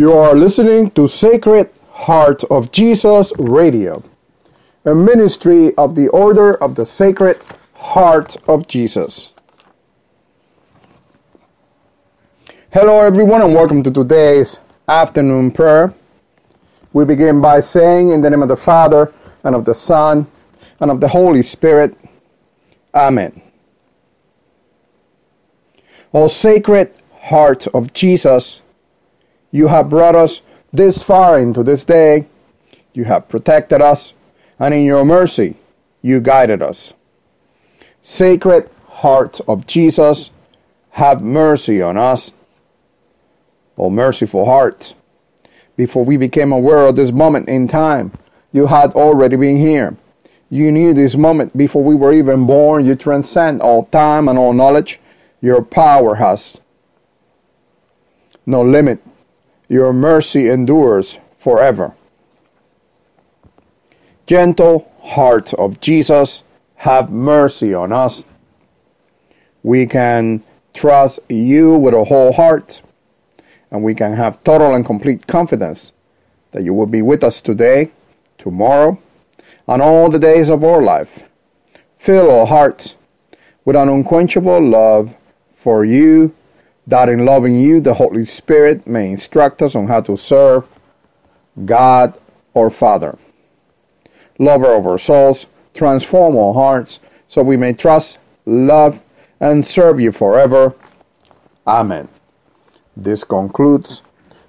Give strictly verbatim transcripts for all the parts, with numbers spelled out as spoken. You are listening to Sacred Heart of Jesus Radio, a ministry of the Order of the Sacred Heart of Jesus. Hello everyone and welcome to today's afternoon prayer. We begin by saying in the name of the Father, and of the Son, and of the Holy Spirit. Amen. O Sacred Heart of Jesus, you have brought us this far into this day. You have protected us, and in your mercy, you guided us. Sacred Heart of Jesus, have mercy on us. O merciful heart, before we became aware of this moment in time, you had already been here. You knew this moment before we were even born. You transcend all time and all knowledge. Your power has no limit. Your mercy endures forever. Gentle Heart of Jesus, have mercy on us. We can trust you with a whole heart, and we can have total and complete confidence that you will be with us today, tomorrow, and all the days of our life. Fill our hearts with an unquenchable love for you, that in loving you, the Holy Spirit may instruct us on how to serve God our Father. Lover of our souls, transform our hearts so we may trust, love, and serve you forever. Amen. This concludes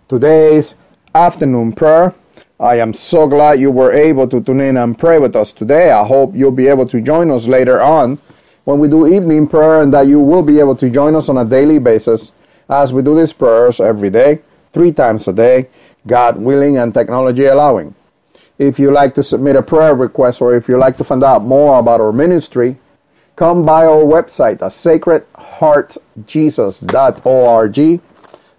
today's afternoon prayer. I am so glad you were able to tune in and pray with us today. I hope you'll be able to join us later on when we do evening prayer, and that you will be able to join us on a daily basis as we do these prayers every day, three times a day, God willing and technology allowing. If you like to submit a prayer request, or if you like to find out more about our ministry, come by our website at sacred heart jesus dot org.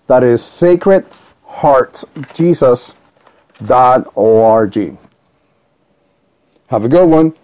That is sacred heart jesus dot org. Have a good one.